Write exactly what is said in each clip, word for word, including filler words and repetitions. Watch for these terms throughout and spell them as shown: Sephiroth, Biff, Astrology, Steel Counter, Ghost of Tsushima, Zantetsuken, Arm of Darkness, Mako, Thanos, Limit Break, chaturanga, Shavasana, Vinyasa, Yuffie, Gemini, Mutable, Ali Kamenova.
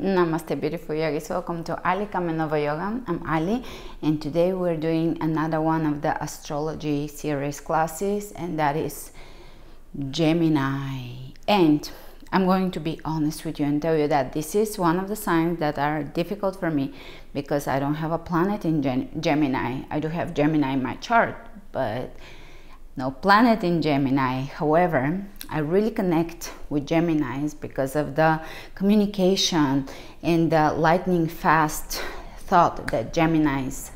Namaste beautiful yogis, welcome to Ali Kamenova Yoga. I'm Ali and today we're doing another one of the astrology series classes, and that is Gemini. And I'm going to be honest with you and tell you that this is one of the signs that are difficult for me because I don't have a planet in Gemini. I do have Gemini in my chart, but no planet in Gemini. However, I really connect with Geminis because of the communication and the lightning fast thought that Geminis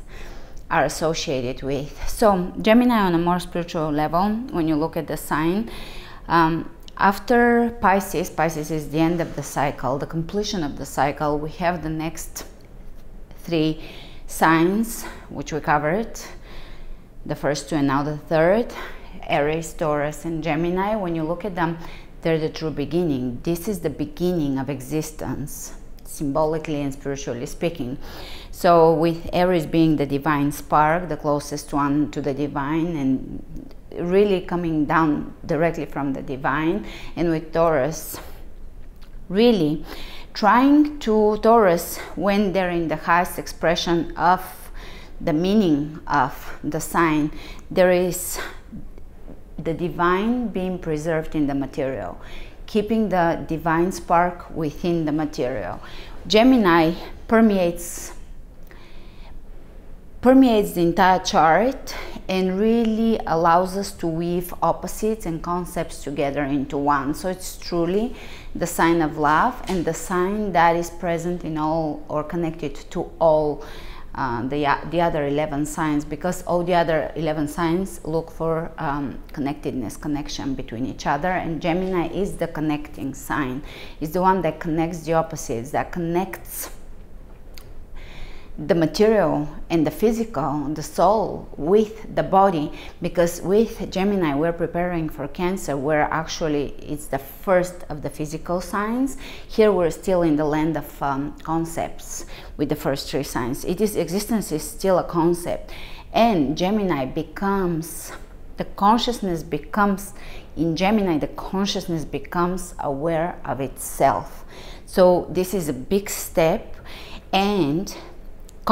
are associated with. So Gemini on a more spiritual level, when you look at the sign, um, after Pisces, Pisces is the end of the cycle, the completion of the cycle, we have the next three signs, which we covered. The first two and now the third, Aries, Taurus and Gemini. When you look at them, they're the true beginning. This is the beginning of existence, symbolically and spiritually speaking. So with Aries being the divine spark, the closest one to the divine and really coming down directly from the divine, and with Taurus really trying to Taurus when they're in the highest expression of the meaning of the sign, there is the divine being preserved in the material, keeping the divine spark within the material. Gemini permeates permeates the entire chart and really allows us to weave opposites and concepts together into one. So it's truly the sign of love and the sign that is present in all or connected to all Uh, the, the other eleven signs, because all the other eleven signs look for um, connectedness, connection between each other, and Gemini is the connecting sign. It's the one that connects the opposites, that connects the material and the physical, the soul with the body, because with Gemini we're preparing for Cancer, where actually it's the first of the physical signs. Here we're still in the land of um, concepts with the first three signs. It is existence is still a concept, and Gemini becomes the consciousness becomes in Gemini the consciousness becomes aware of itself. So this is a big step, and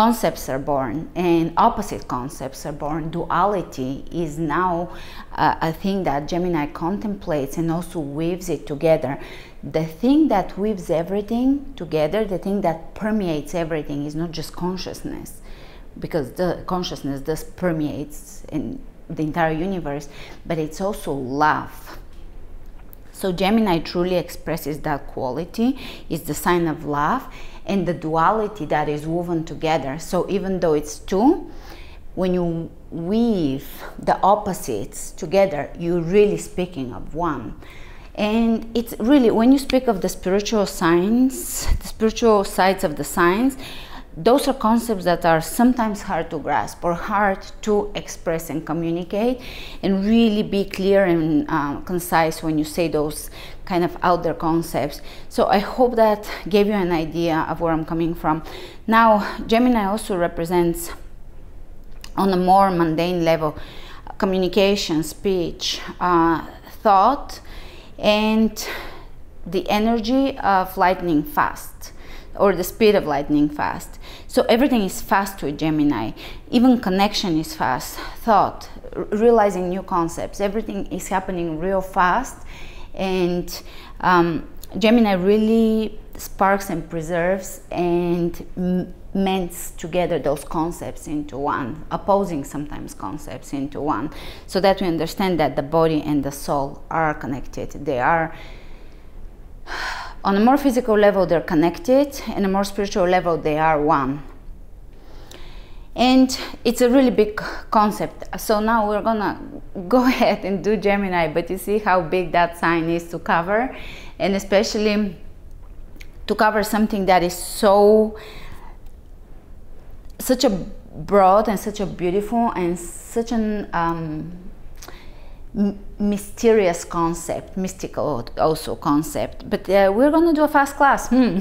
concepts are born and opposite concepts are born. Duality is now uh, a thing that Gemini contemplates and also weaves it together. The thing that weaves everything together, the thing that permeates everything, is not just consciousness, because the consciousness thus permeates in the entire universe, but it's also love. So Gemini truly expresses that quality, is the sign of love and the duality that is woven together. So even though it's two, when you weave the opposites together, you're really speaking of one. And it's really, when you speak of the spiritual signs, the spiritual sides of the signs, those are concepts that are sometimes hard to grasp or hard to express and communicate, and really be clear and uh, concise when you say those kind of out there concepts. So I hope that gave you an idea of where I'm coming from. Now, Gemini also represents, on a more mundane level, communication, speech, uh, thought, and the energy of lightning fast, or the speed of lightning fast. So everything is fast with Gemini, even connection is fast, thought, realizing new concepts, everything is happening real fast, and um, Gemini really sparks and preserves and mends together those concepts into one, opposing sometimes concepts into one, so that we understand that the body and the soul are connected. They are, on a more physical level, they're connected, and a more spiritual level, they are one. And it's a really big concept. So now we're gonna go ahead and do Gemini, but you see how big that sign is to cover, and especially to cover something that is so such a broad and such a beautiful and such an um, mysterious concept, mystical also concept. But uh, we're going to do a fast class hmm.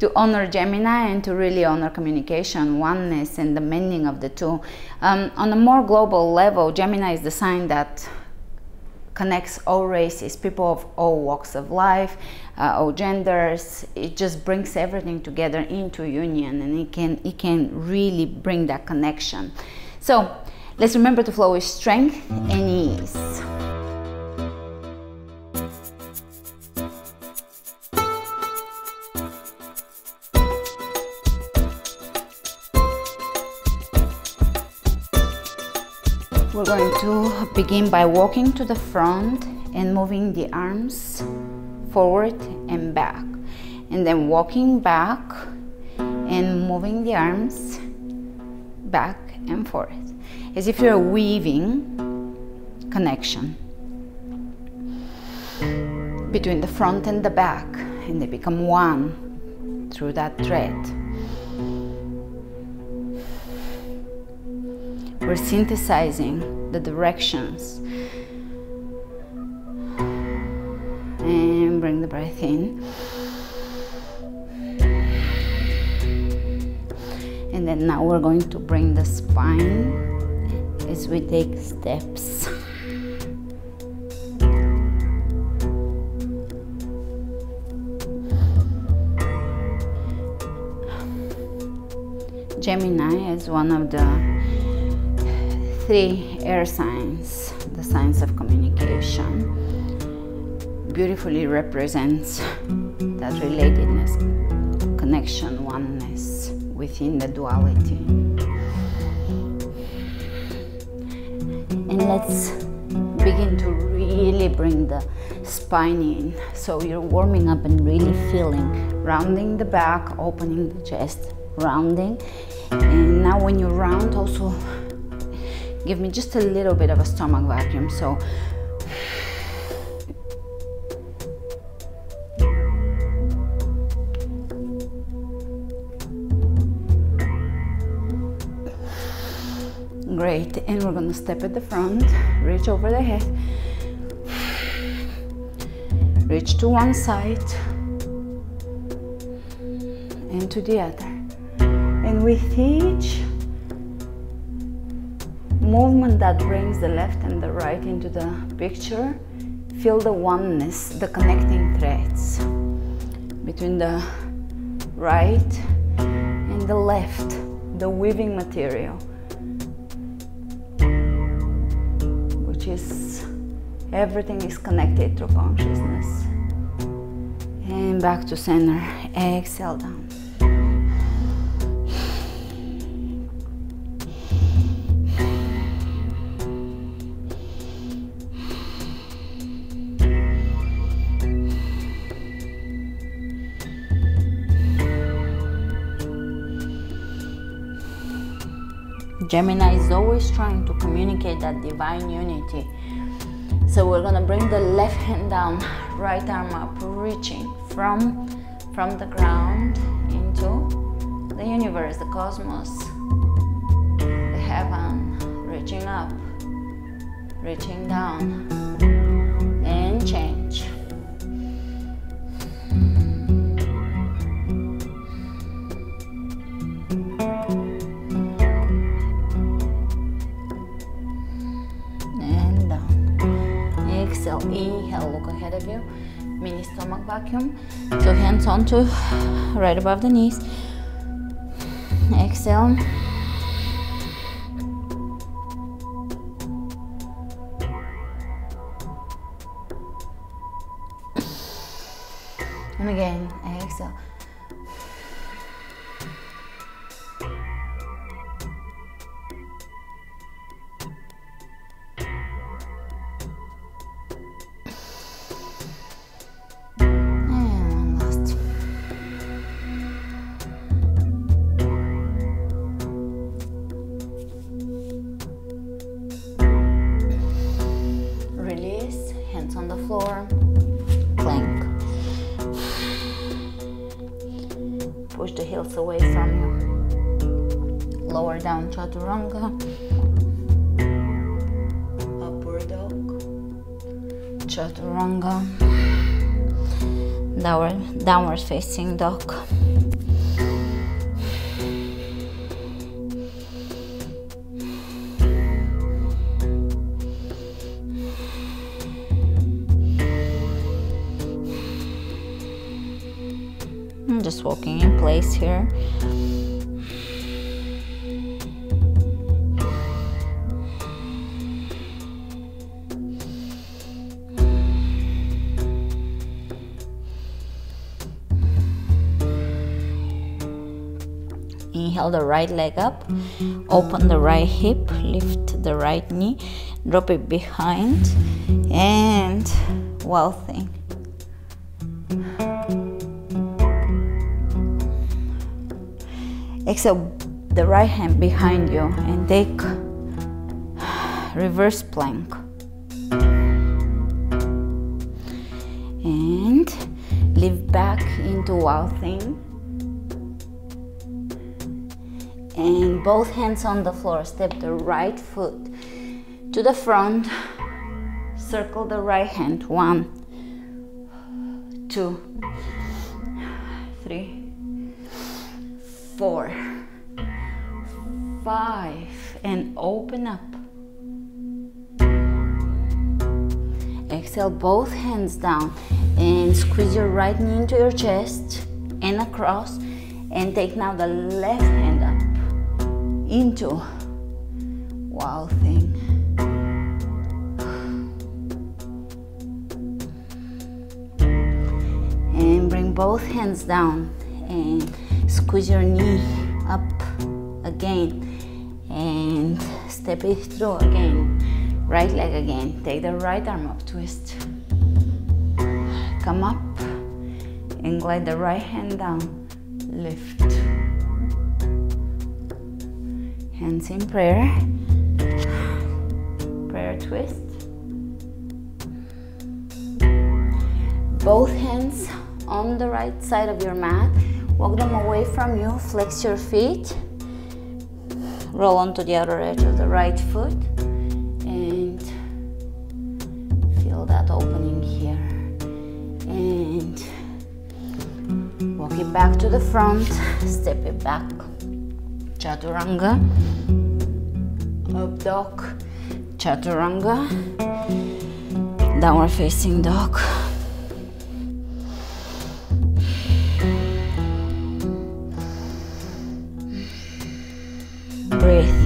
to honor Gemini and to really honor communication, oneness and the mending of the two. Um, on a more global level, Gemini is the sign that connects all races, people of all walks of life, uh, all genders. It just brings everything together into union, and it can, it can really bring that connection. So let's remember to flow with strength and ease. We're going to begin by walking to the front and moving the arms forward and back, and then walking back and moving the arms back and forth, as if you're weaving connection between the front and the back, and they become one through that thread. We're synthesizing the directions, and bring the breath in, and then now we're going to bring the spine as we take steps. Gemini is one of the three air signs, the signs of communication, beautifully represents that relatedness, connection, oneness within the duality. And let's begin to really bring the spine in, so you're warming up and really feeling, rounding the back, opening the chest, rounding. And now when you round, also give me just a little bit of a stomach vacuum, so great. And we're gonna step at the front, reach over the head, reach to one side and to the other, and with each movement that brings the left and the right into the picture, feel the oneness, the connecting threads between the right and the left, the weaving material, which is everything is connected through consciousness. And back to center, exhale down. Gemini is always trying to communicate that divine unity. So we're gonna bring the left hand down, right arm up, reaching from, from the ground into the universe, the cosmos, the heaven, reaching up, reaching down, and change. Inhale, look ahead of you, mini stomach vacuum, so hands onto right above the knees, exhale, and again, exhale. Push the heels away from you. Lower down, chaturanga. Upward dog. Chaturanga. Downward, downward facing dog. just walking in place here. Inhale the right leg up, open the right hip, lift the right knee, drop it behind, and wow thing. Exhale the right hand behind you and take reverse plank. And lift back into wow thing. And both hands on the floor, step the right foot to the front, circle the right hand, one, two, three, four, five, and open up. Exhale both hands down and squeeze your right knee into your chest and across, and take now the left hand up into wow thing. And bring both hands down and squeeze your knee up again and step it through again. Right leg again. Take the right arm up, twist. Come up and glide the right hand down. Lift. Hands in prayer, prayer twist. Both hands on the right side of your mat, walk them away from you, flex your feet, roll onto the outer edge of the right foot, and feel that opening here. And walk it back to the front, step it back. Chaturanga, up dog, chaturanga, downward facing dog. Breathe.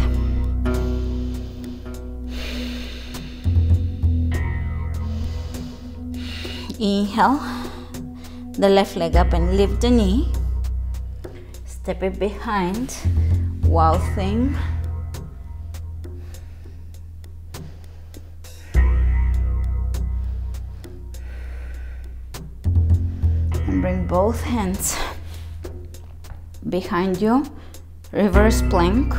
Inhale, the left leg up and lift the knee, step it behind. Wow thing. And bring both hands behind you, reverse plank.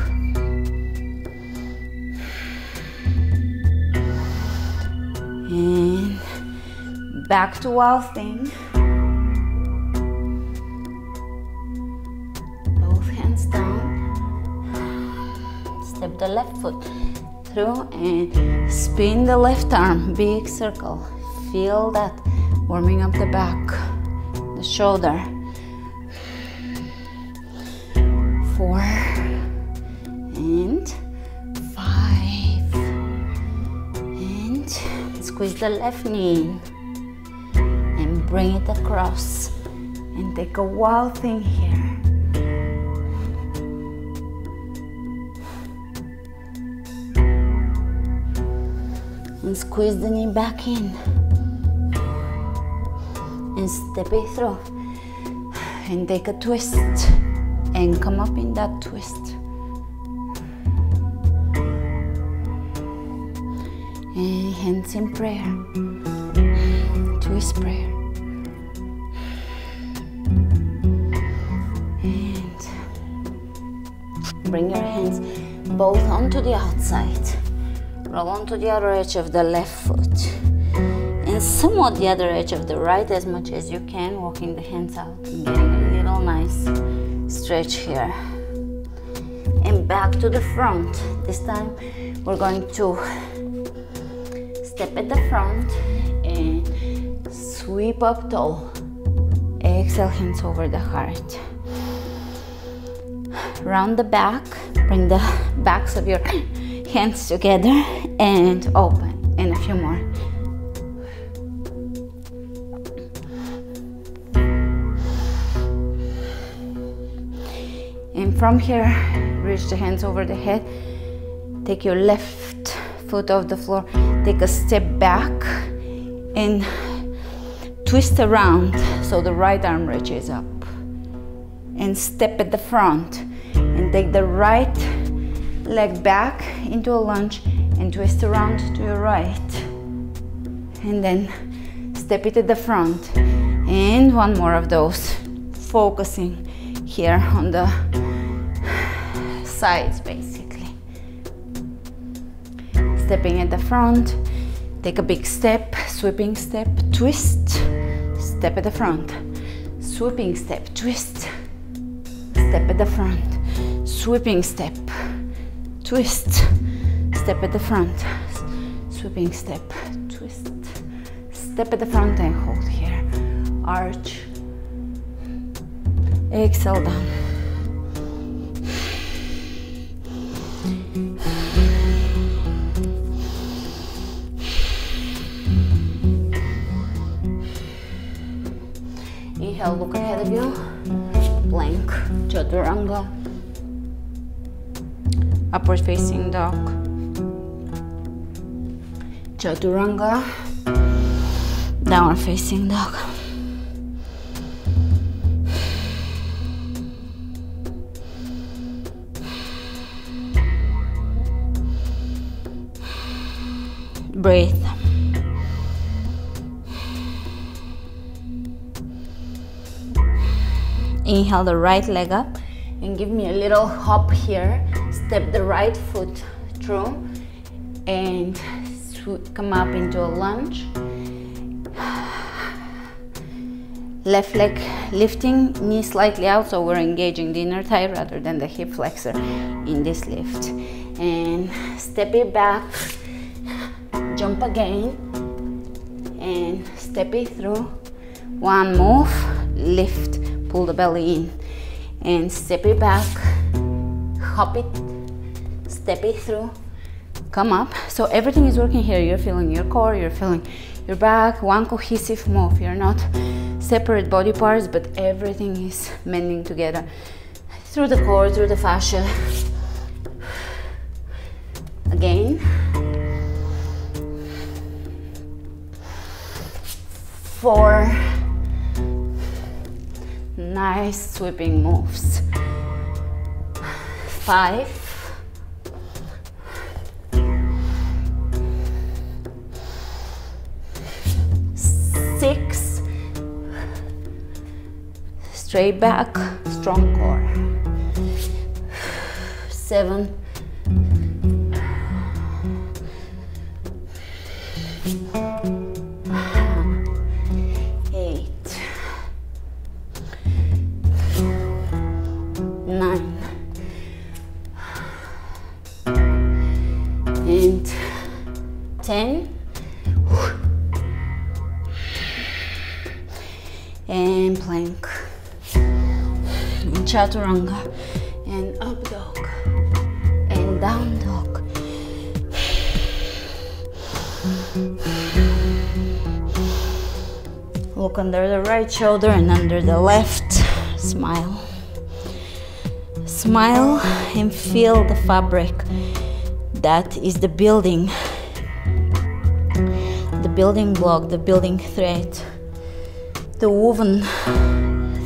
And back to wow thing. Step the left foot through and spin the left arm, big circle. Feel that warming up the back, the shoulder. Four and five, and squeeze the left knee and bring it across and take a wow thing here. And squeeze the knee back in and step it through and take a twist and come up in that twist and hands in prayer, twist prayer, and bring your hands both onto the outside. Roll onto the other edge of the left foot and somewhat the other edge of the right as much as you can, walking the hands out and getting a little nice stretch here. And back to the front. This time we're going to step at the front and sweep up tall. Exhale, hands over the heart. Round the back, bring the backs of your hands together and open, and a few more. And from here, reach the hands over the head. Take your left foot off the floor. Take a step back and twist around so the right arm reaches up. And step at the front. And take the right leg back into a lunge and twist around to your right. And then step it at the front. And one more of those. Focusing here on the sides, basically. Stepping at the front. Take a big step, sweeping step, twist. Step at the front. Sweeping step, twist. Step at the front, sweeping step, twist, step at the front, sweeping step, twist, step at the front and hold here, arch, exhale down. Inhale, look ahead of you. Plank, chaturanga, upward facing dog, chaturanga, downward facing dog. Breathe. Inhale the right leg up and give me a little hop here. Step the right foot through and come up into a lunge. Left leg lifting, knee slightly out, so we're engaging the inner thigh rather than the hip flexor in this lift. And step it back, jump again, and step it through. One move, lift. Pull the belly in and step it back, hop it, step it through, come up. So everything is working here. You're feeling your core, you're feeling your back, one cohesive move. You're not separate body parts, but everything is mending together through the core, through the fascia. Again. Four nice sweeping moves. Five. Six. Straight back, strong core. Seven. ten. And plank. And chaturanga. And up dog. And down dog. Look under the right shoulder and under the left. Smile. Smile and feel the fabric. That is the building. The building block, the building thread, the woven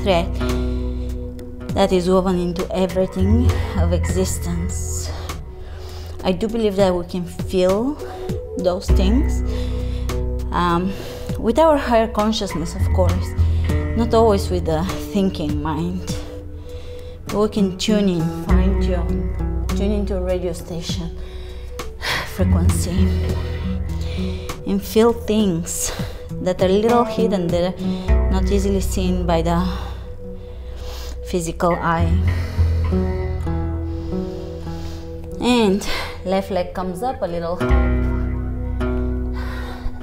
thread that is woven into everything of existence. I do believe that we can feel those things um, with our higher consciousness, of course, not always with the thinking mind. But we can tune in, fine tune, tune into a radio station frequency. And feel things that are little hidden, that are not easily seen by the physical eye. And left leg comes up a little.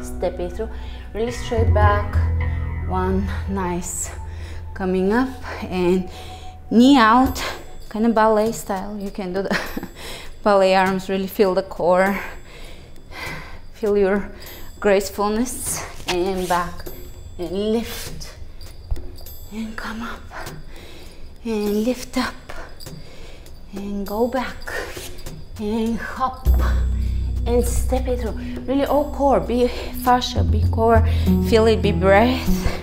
Step it through, really straight back. One, nice. Coming up and knee out, kind of ballet style. You can do the ballet arms, really feel the core. Feel your gracefulness and back and lift and come up and lift up and go back and hop and step it through. Really all core, be fascia, be core, feel it, be breath.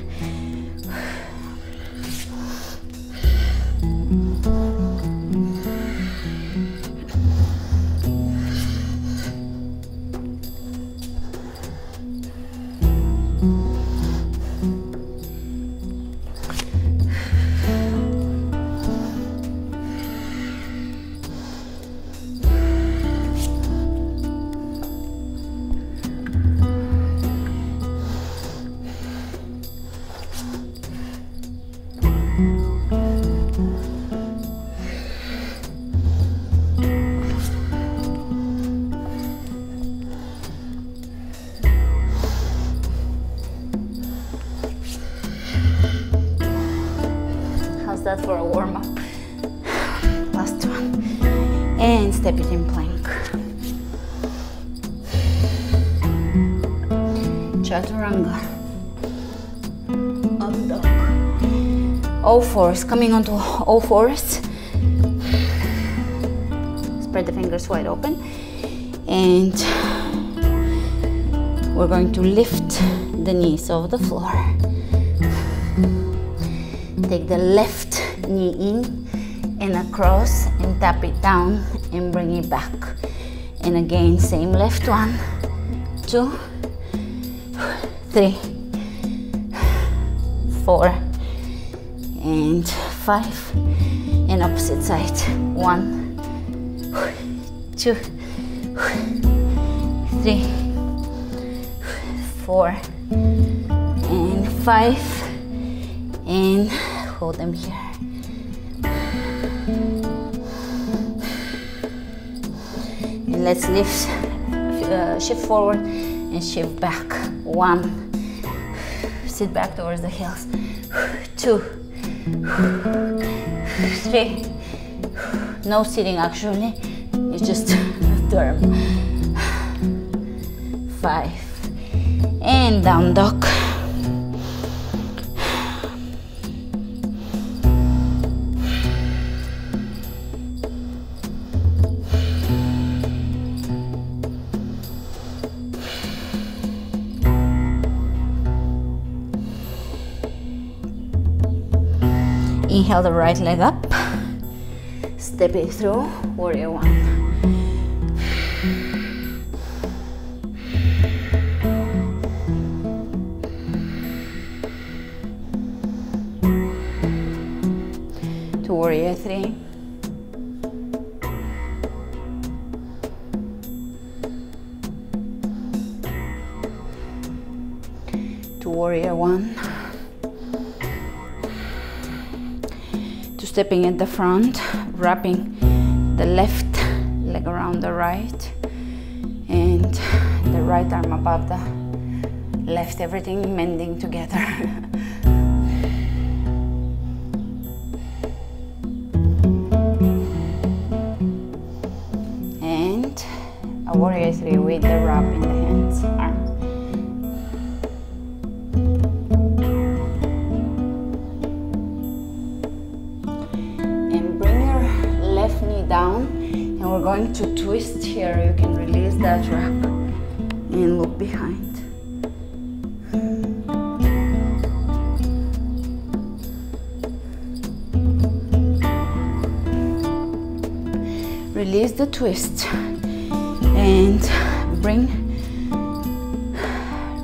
That's for a warm up. Last one. And step it in plank. Chaturanga. Up dog. All fours. Coming onto all fours. Spread the fingers wide open. And we're going to lift the knees off the floor. Take the left knee in and across and tap it down and bring it back. And again, same left one, two, three, four, and five. And opposite side, one, two, three, four, and five. And hold them here. And let's lift, uh, shift forward and shift back. One, sit back towards the heels. Two, three. No sitting actually, it's just a turn. Five, and down dog. Inhale the right leg up, step it through, warrior one. To warrior three. To warrior one. Stepping at the front, wrapping the left leg around the right and the right arm above the left, everything mending together. And a warrior three with the wrap in the hands, arm. Going to twist here, you can release that wrap and look behind. Release the twist and bring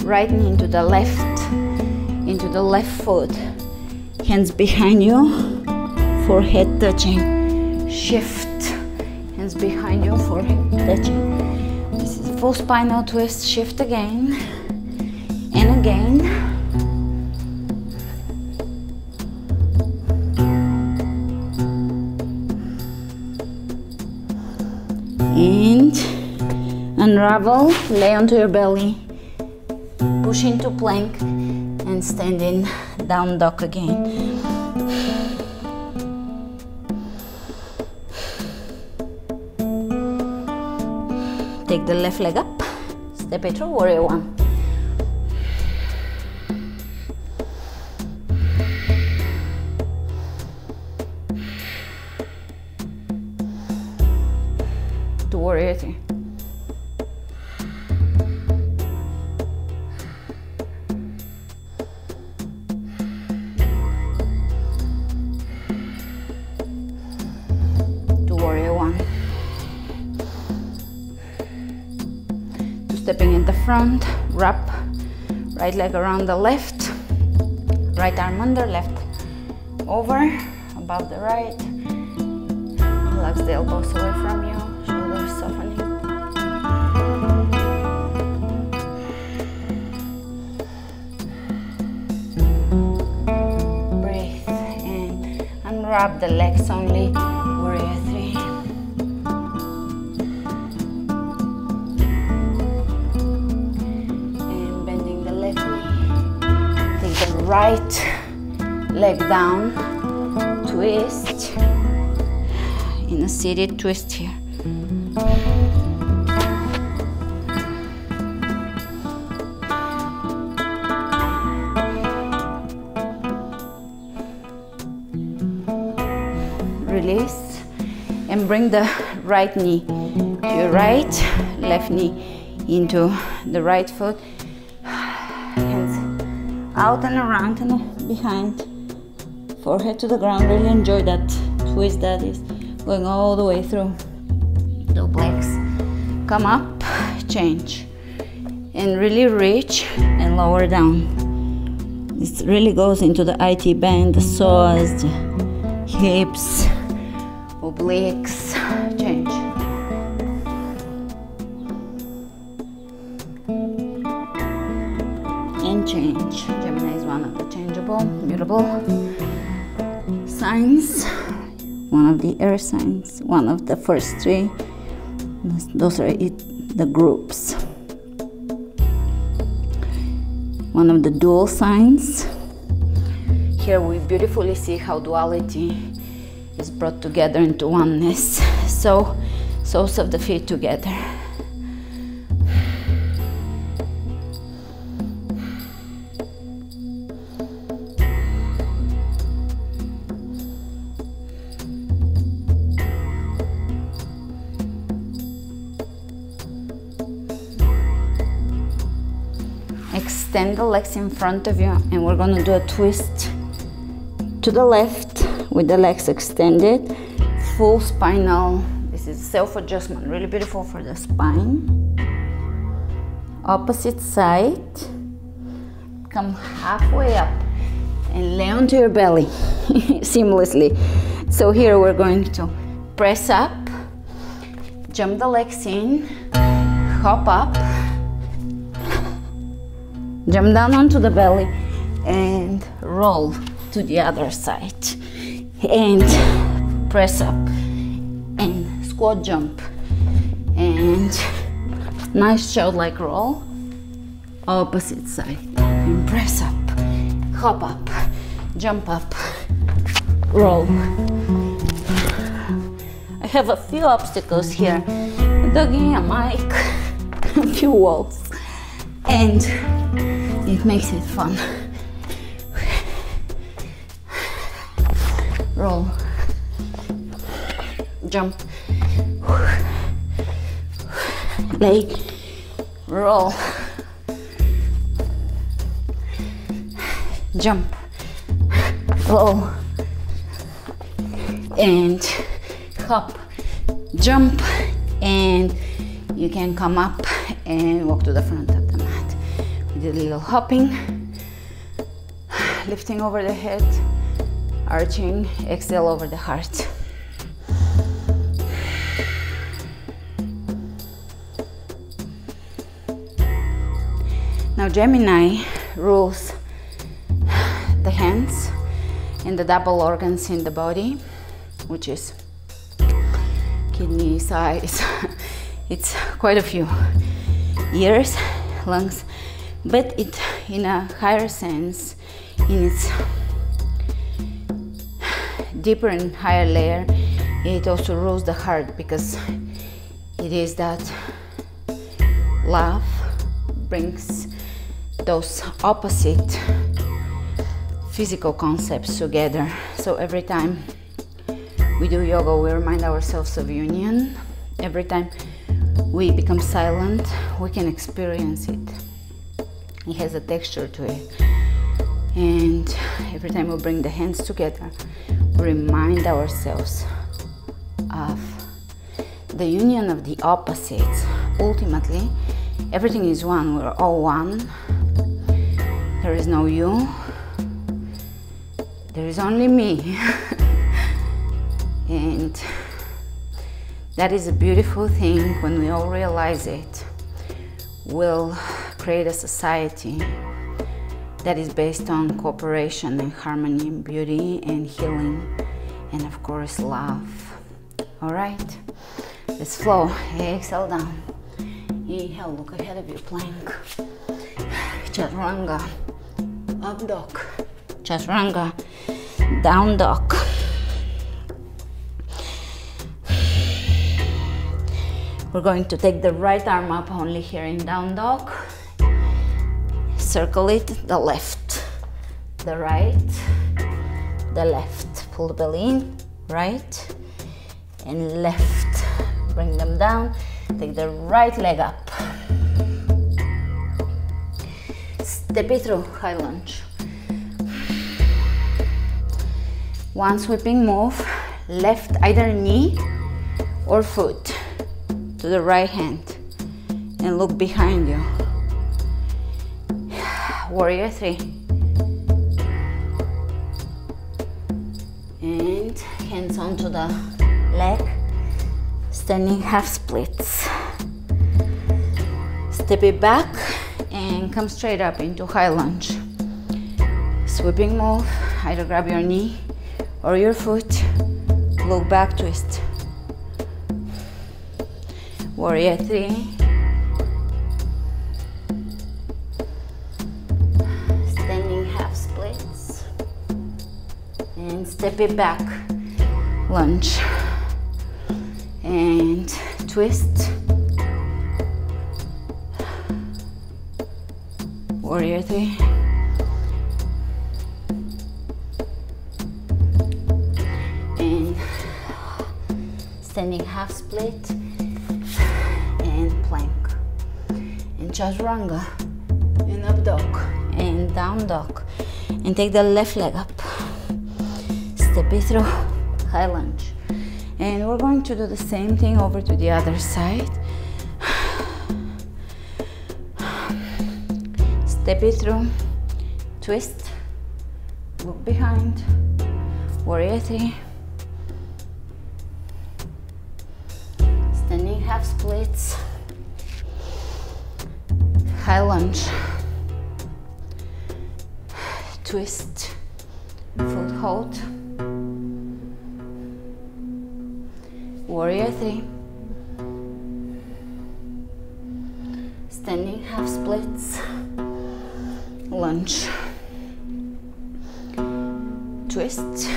right knee into the left, into the left foot. Hands behind you, forehead touching, shift. Behind your forehead, touching. This is full spinal twist. Shift again and again. And unravel, lay onto your belly, push into plank and stand in down dog again. Take the left leg up, step it through, warrior one. worried. To worry one. Two stepping in the front, wrap right leg around the left, right arm under, left over, above the right. Relax the elbows away from you, shoulders softening. Breathe in, unwrap the legs only. Right leg down, twist, in a seated twist here. Release and bring the right knee to your right, left knee into the right foot. Out and around and behind, forehead to the ground. Really enjoy that twist that is going all the way through. Double legs, come up, change, and really reach and lower down. This really goes into the I T band, the psoas, the hips, obliques, change. Change. Gemini is one of the changeable, mutable signs, one of the air signs, one of the first three. Those are it, the groups. One of the dual signs. Here we beautifully see how duality is brought together into oneness. So, soles of the feet together. Extend the legs in front of you, and we're going to do a twist to the left with the legs extended, full spinal. This is self-adjustment, really beautiful for the spine. Opposite side, come halfway up and lay onto your belly seamlessly. So here we're going to press up, jump the legs in, hop up, jump down onto the belly and roll to the other side and press up and squat jump and nice childlike roll. Opposite side and press up, hop up, jump up, roll. I have a few obstacles here, a doggy, a mic, a few walls, and it makes it fun. Roll. Jump. Lay. Roll. Jump. Roll. And hop. Jump. And you can come up and walk to the front of the mat. Did a little hopping, lifting over the head, arching, exhale over the heart. Now Gemini rules the hands and the double organs in the body, which is kidneys, eyes, it's quite a few, ears, lungs, but it, in a higher sense, in its deeper and higher layer, it also rules the heart, because it is that love brings those opposite physical concepts together. So every time we do yoga, we remind ourselves of union. Every time we become silent, we can experience it. It has a texture to it. And every time we bring the hands together, we remind ourselves of the union of the opposites. Ultimately, everything is one, we're all one. There is no you, there is only me. And that is a beautiful thing. When we all realize it, we'll create a society that is based on cooperation and harmony and beauty and healing and, of course, love. All right, let's flow. Exhale down. Inhale, look ahead of you, plank. Chaturanga, up dog. Chaturanga, down dog. We're going to take the right arm up only here in down dog. Circle it, the left, the right, the left. Pull the belly in, right and left. Bring them down, take the right leg up. Step it through, high lunge. One sweeping move, left either knee or foot to the right hand and look behind you. Warrior three. And hands onto the leg, standing half splits. Step it back and come straight up into high lunge. Sweeping move, either grab your knee or your foot, look back, twist. Warrior three. Standing half splits. And step it back. Lunge. And twist. Warrior three. And standing half split. Plank and chaturanga and up dog and down dog, and take the left leg up, step it through, high lunge. And we're going to do the same thing over to the other side. Step it through, twist, look behind. Warrior three. Standing half splits. High lunge, twist, foot hold. Warrior three. Standing half splits, lunge, twist.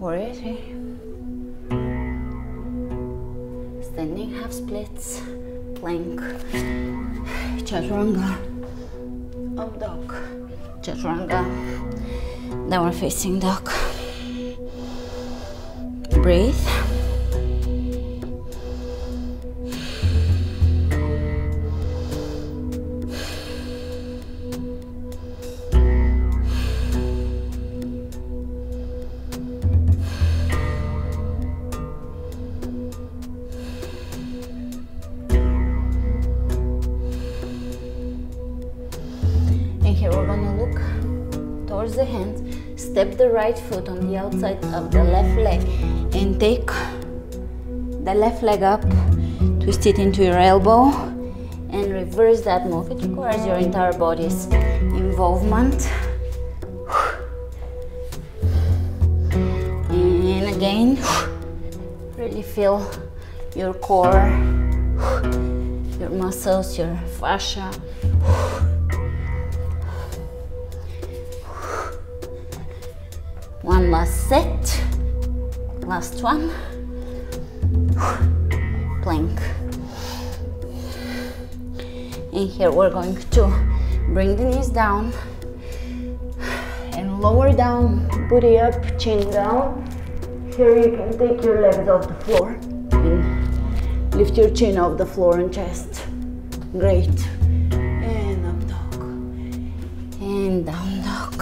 Warrior three. Standing half splits, plank, chaturanga, up dog, chaturanga, downward facing dog. Breathe. The hands, step the right foot on the outside of the left leg and take the left leg up, twist it into your elbow and reverse that move. It requires your entire body's involvement. And again, really feel your core, your muscles, your fascia. One last set, last one, plank. And here we're going to bring the knees down and lower down, booty up, chin down. Here you can take your legs off the floor and lift your chin off the floor and chest. Great. And up dog. And down dog.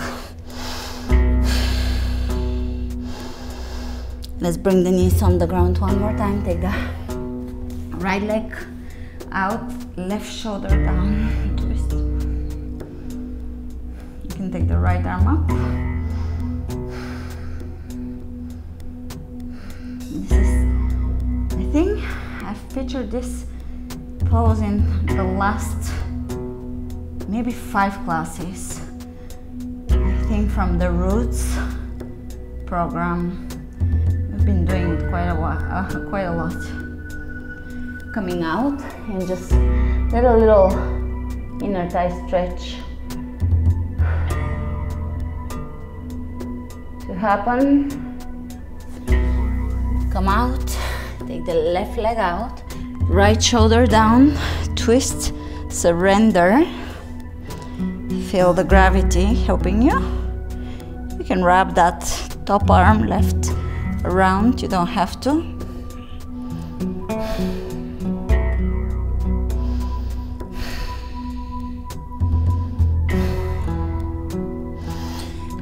Let's bring the knees on the ground one more time. Take the right leg out, left shoulder down, twist. You can take the right arm up. This is, I think I featured this pose in the last maybe five classes. I think from the Roots program. Been doing it quite a while, uh, quite a lot. Coming out and just let a little inner thigh stretch to happen. Come out, take the left leg out, right shoulder down, twist, surrender. Feel the gravity helping you. You can wrap that top arm left around, you don't have to.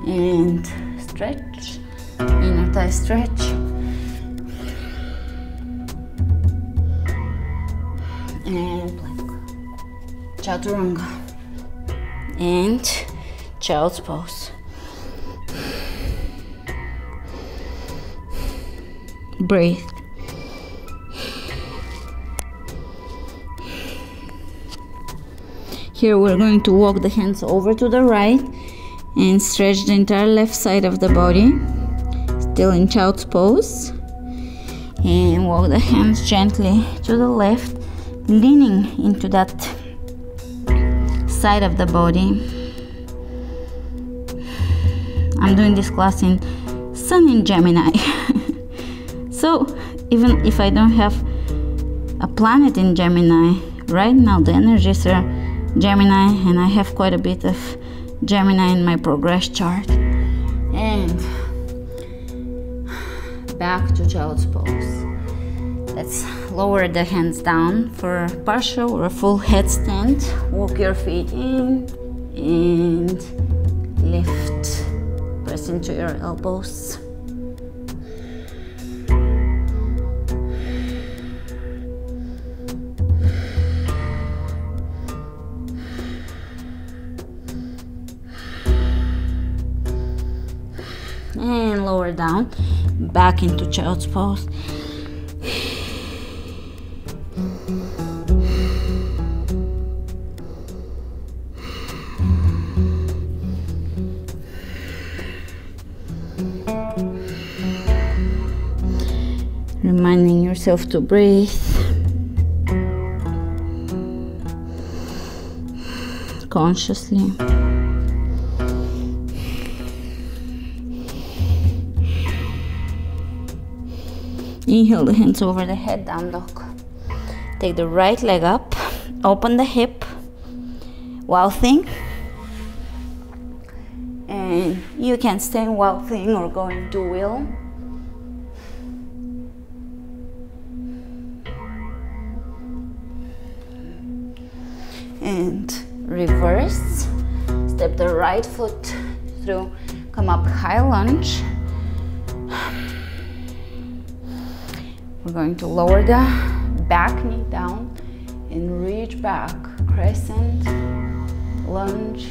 And stretch, inner thigh stretch. And plank. Chaturanga. And child's pose. Breathe. Here we're going to walk the hands over to the right and stretch the entire left side of the body, still in child's pose, and walk the hands gently to the left, leaning into that side of the body. I'm doing this class in Sun in Gemini. So, even if I don't have a planet in Gemini, right now the energies are Gemini, and I have quite a bit of Gemini in my progress chart. And back to child's pose. Let's lower the hands down for partial or full headstand. Walk your feet in and lift. Press into your elbows. And lower down, back into child's pose. Reminding yourself to breathe. Consciously. Inhale the hands over the head, down dog. Take the right leg up, open the hip, wild thing. And you can stay in wild thing or go into wheel. And reverse. Step the right foot through, come up high lunge. We're going to lower the back knee down and reach back, crescent, lunge.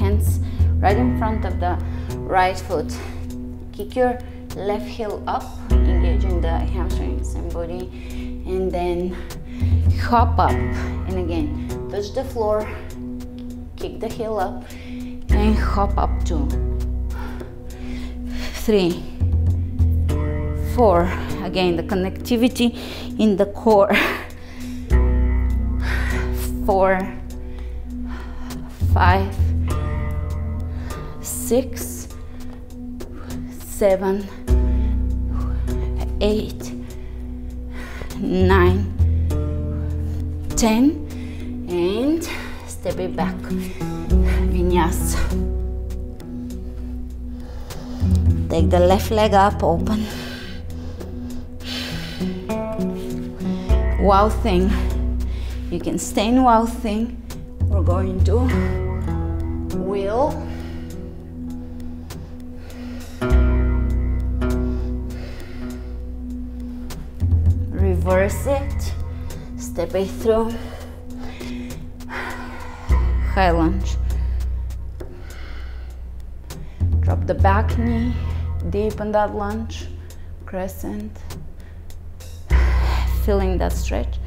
Hands right in front of the right foot. Kick your left heel up, engaging the hamstrings and body, and then hop up, and again, touch the floor, kick the heel up, and hop up to three, four. Again, the connectivity in the core. Four, five, six, seven, eight, nine, ten, and step it back, vinyasa. Take the left leg up, open. Wow thing. You can stay in wow thing. We're going to wheel. Reverse it. Step it through. High lunge. Drop the back knee. Deep in that lunge. Crescent. Feeling that stretch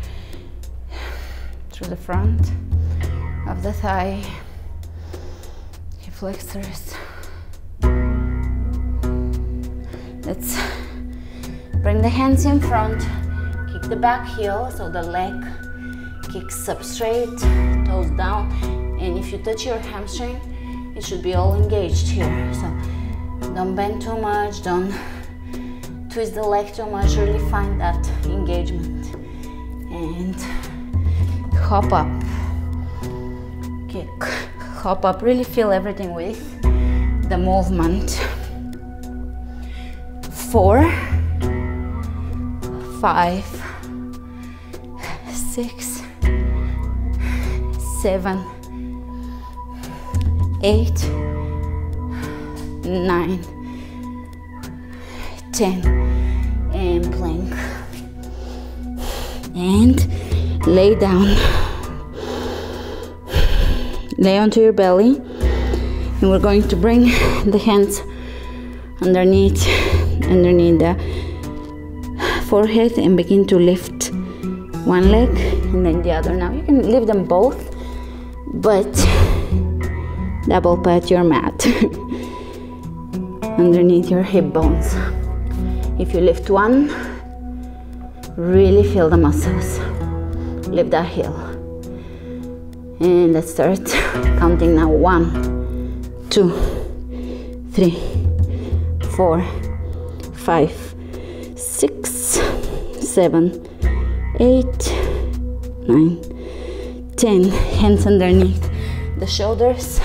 through the front of the thigh, hip flexors. Let's bring the hands in front, kick the back heel so the leg kicks up straight, toes down, and if you touch your hamstring, it should be all engaged here. So don't bend too much, don't twist the leg too much, really find that engagement. And hop up, kick, hop up, really feel everything with the movement. Four, five, six, seven, eight, nine, ten. And plank, and lay down, lay onto your belly, and we're going to bring the hands underneath underneath the forehead and begin to lift one leg and then the other. Now you can lift them both, but double pat your mat underneath your hip bones. If you lift one, really feel the muscles. Lift that heel. And let's start counting now. One, two, three, four, five, six, seven, eight, nine, ten. Hands underneath the shoulders.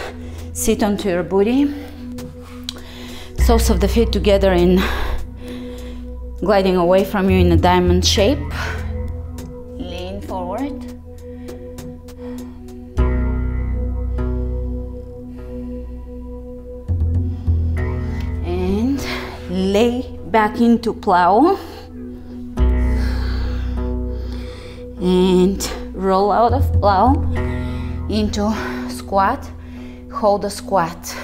Sit onto your booty. Soles of the feet together in gliding away from you in a diamond shape. Lean forward. And lay back into plow. And roll out of plow into squat. Hold the squat.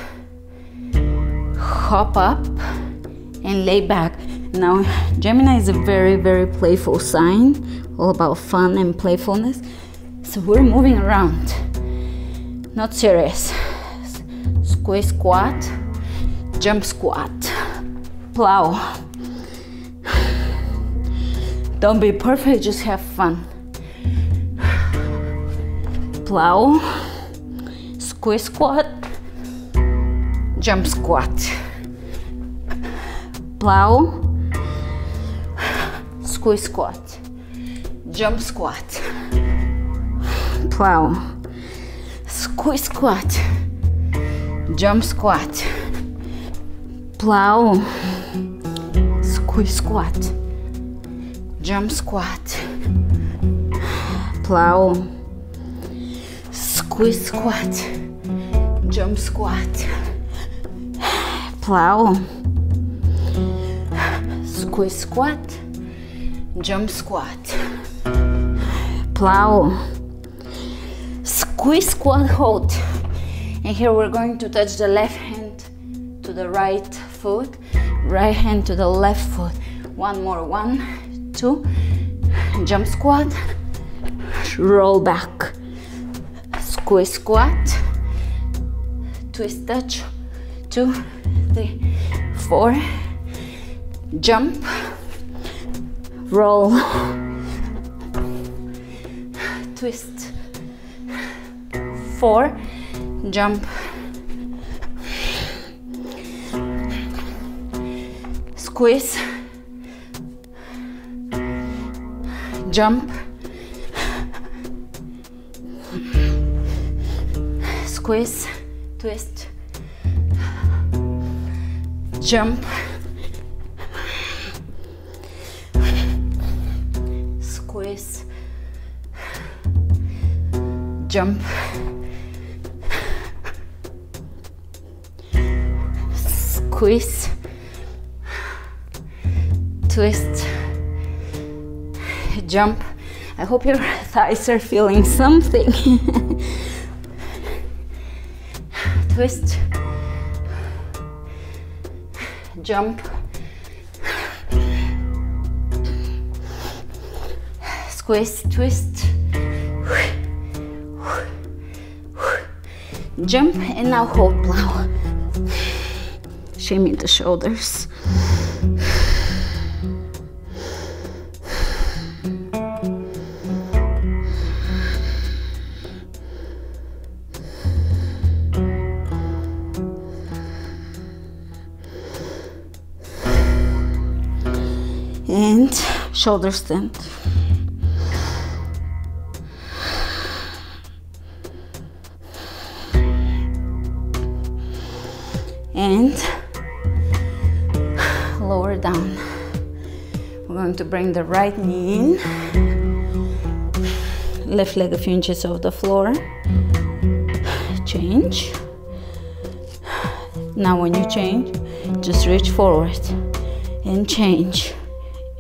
Hop up and lay back. Now, Gemini is a very, very playful sign, all about fun and playfulness. So we're moving around, not serious. Squeeze squat, jump squat, plow. Don't be perfect, just have fun. Plow, squeeze squat, jump squat, plow, squeeze squat, jump squat, plow, squeeze squat, jump squat, plow, squeeze squat, jump squat, plow, squeeze squat, jump squat, plow, squeeze squat, jump squat, plow, squeeze squat, hold. And here we're going to touch the left hand to the right foot, right hand to the left foot. One more, one, two, jump squat, roll back, squeeze squat, twist touch, two, three, four, jump, roll, twist, four, jump, squeeze, jump, squeeze, twist, jump, squeeze, jump, squeeze, twist, jump. I hope your thighs are feeling something. Twist, jump, squeeze, twist, jump, and now hold plow. Shimmy the shoulders. And shoulder stand. And lower down. We're going to bring the right knee in. Left leg a few inches off the floor. Change. Now when you change, just reach forward and change.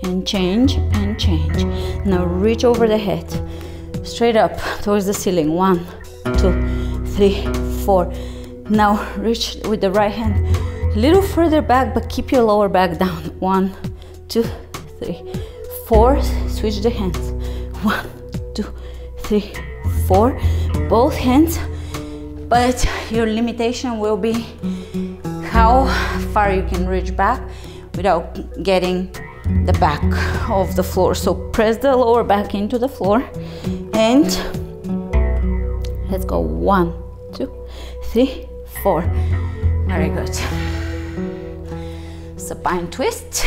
And change and change. Now reach over the head, straight up towards the ceiling. One, two, three, four. Now reach with the right hand a little further back, but keep your lower back down. One, two, three, four. Switch the hands. One, two, three, four. Both hands, but your limitation will be how far you can reach back without getting the back of the floor. So press the lower back into the floor, and let's go. One, two, three, four. Very good. Supine twist.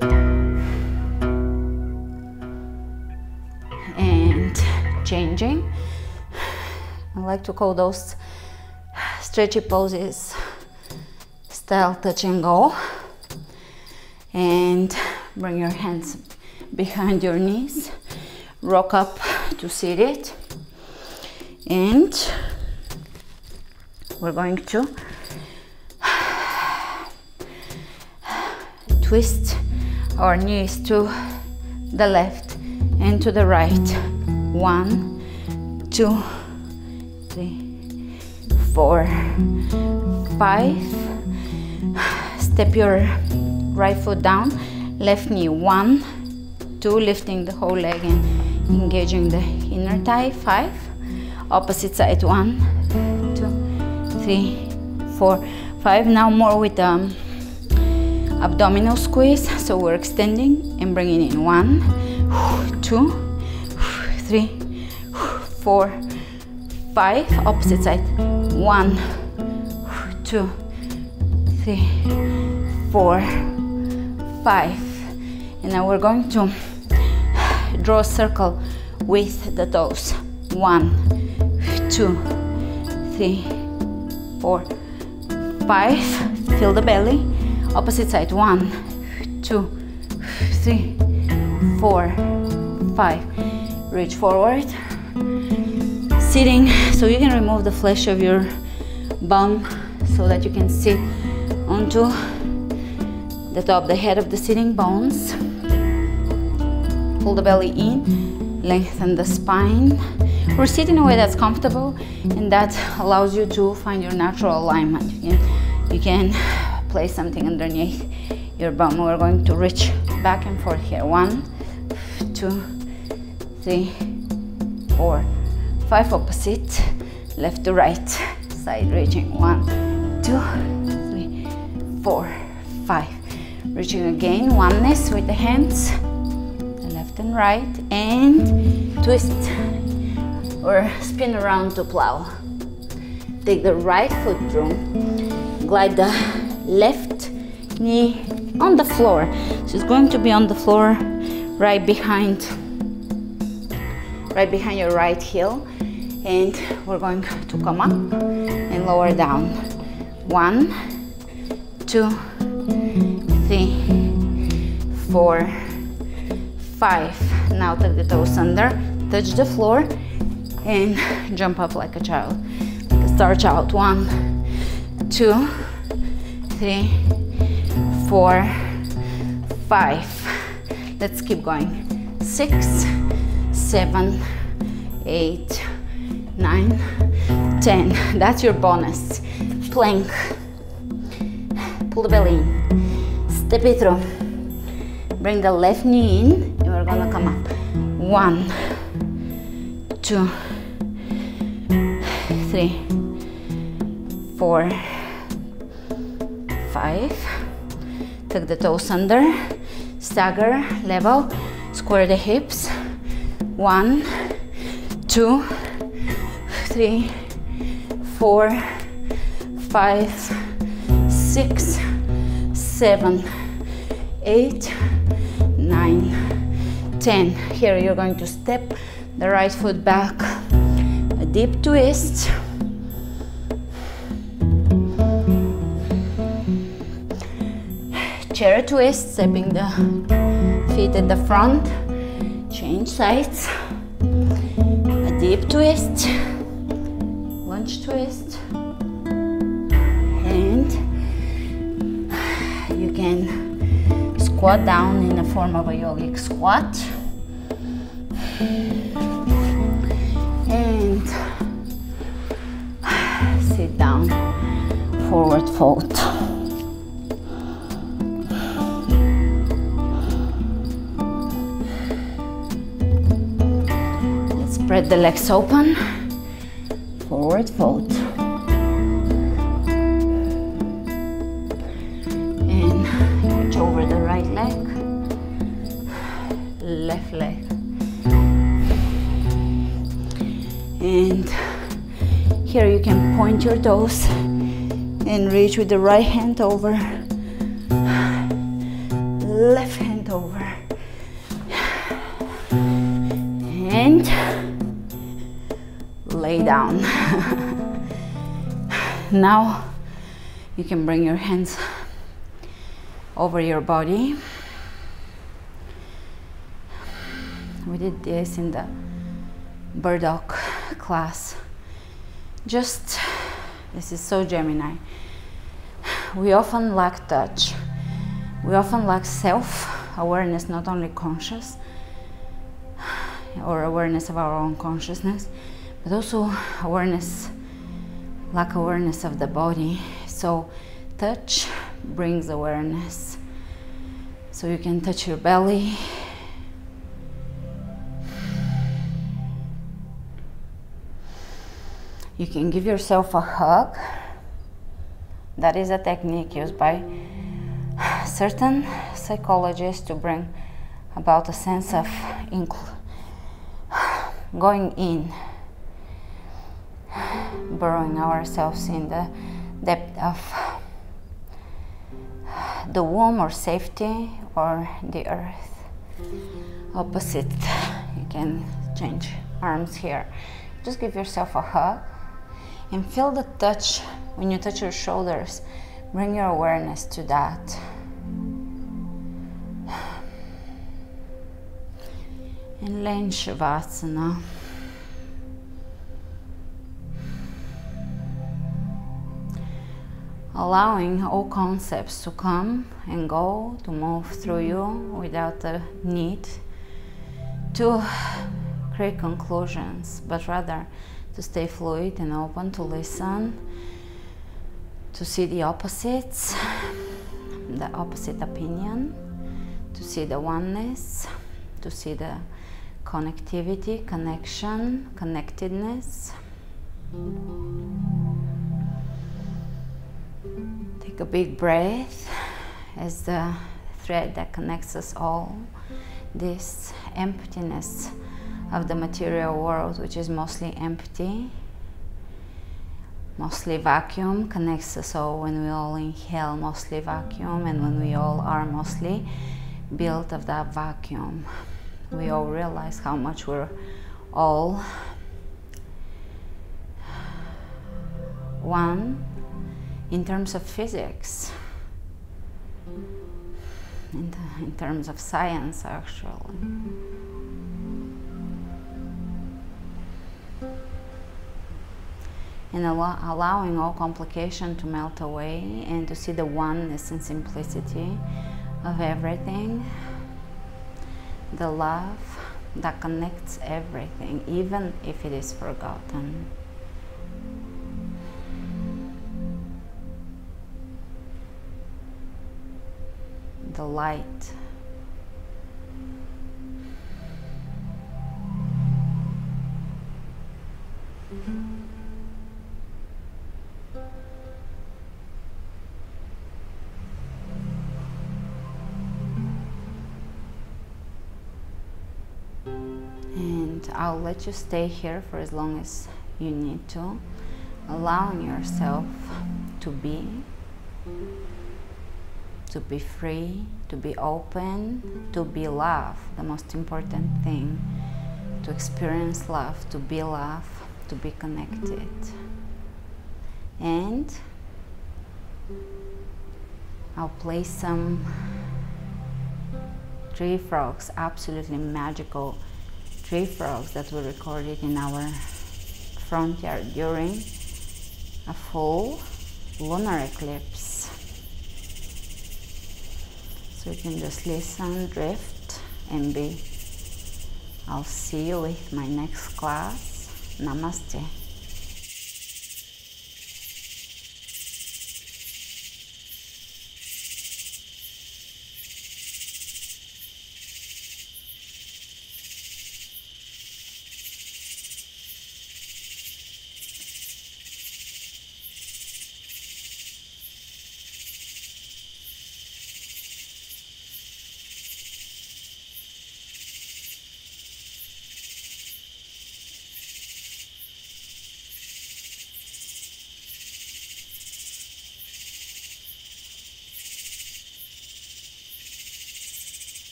And changing. I like to call those stretchy poses style touch and go. And bring your hands behind your knees, rock up to sit it, and we're going to twist our knees to the left and to the right. One, two, three, four, five. Step your right foot down, left knee. One, two, lifting the whole leg and engaging the inner thigh. Five, opposite side. One, two, three, four, five. Now more with um, abdominal squeeze. So we're extending and bringing in. One, two, three, four, five. Opposite side. One, two, three, four, five. And now we're going to draw a circle with the toes. One, two, three, four, five. Feel the belly. Opposite side. One, two, three, four, five. Reach forward. Sitting, so you can remove the flesh of your bum so that you can sit onto the top, the head of the sitting bones. Pull the belly in, lengthen the spine. Or sit in a way that's comfortable and that allows you to find your natural alignment. You can, you can place something underneath your bum. We're going to reach back and forth here. One, two, three, four, five. Opposite, left to right side, reaching. One, two, three, four, five. Reaching again, oneness with the hands, left and right, and twist or spin around to plow. Take the right foot through, glide the left knee on the floor. So it's going to be on the floor right behind, right behind your right heel, and we're going to come up and lower down. One, two, three, four, five. Now tuck the toes under, touch the floor, and jump up like a child. Stretch out. One, two, three, four, five. Let's keep going. Six, seven, eight, nine, ten. That's your bonus. Plank. Pull the belly in. Step it through. Bring the left knee in, and we're gonna come up. One, two, three, four, five. Tuck the toes under. Stagger, level, square the hips. One, two, three, four, five, six, seven, eight, nine, ten. Here you're going to step the right foot back. A deep twist. Chair twist, stepping the feet at the front. Change sides. A deep twist. Lunge twist. And you can squat down in the form of a yogic squat. And sit down. Forward fold. Spread the legs open, forward fold. And reach over the right leg, left leg. And here you can point your toes and reach with the right hand over, left hand over. And lay down. Now you can bring your hands over your body. We did this in the burdock class. Just, this is so Gemini. We often lack touch. We often lack self-awareness, not only conscious or awareness of our own consciousness, but also awareness, lack awareness of the body. So touch brings awareness. So you can touch your belly. You can give yourself a hug. That is a technique used by certain psychologists to bring about a sense of going in, burrowing ourselves in the depth of the womb or safety or the earth. Opposite, you can change arms here. Just give yourself a hug and feel the touch. When you touch your shoulders, bring your awareness to that. And lay in Shavasana. Allowing all concepts to come and go, to move through you without the need to create conclusions, but rather to stay fluid and open, to listen, to see the opposites, the opposite opinion, to see the oneness, to see the connectivity, connection, connectedness. Take a big breath as the thread that connects us all, this emptiness of the material world, which is mostly empty, mostly vacuum, connects us all. When we all inhale, mostly vacuum, and when we all are mostly built of that vacuum, we all realize how much we're all one in terms of physics, in, the, in terms of science, actually. And allow, allowing all complication to melt away and to see the oneness and simplicity of everything, the love that connects everything, even if it is forgotten. The light. And I'll let you stay here for as long as you need to, allowing yourself to be, to be free, to be open, to be love, the most important thing, to experience love, to be love, to be connected. And I'll play some tree frogs, absolutely magical tree frogs that we recorded in our front yard during a full lunar eclipse. So you can just listen, drift, and be. I'll see you with my next class. Namaste.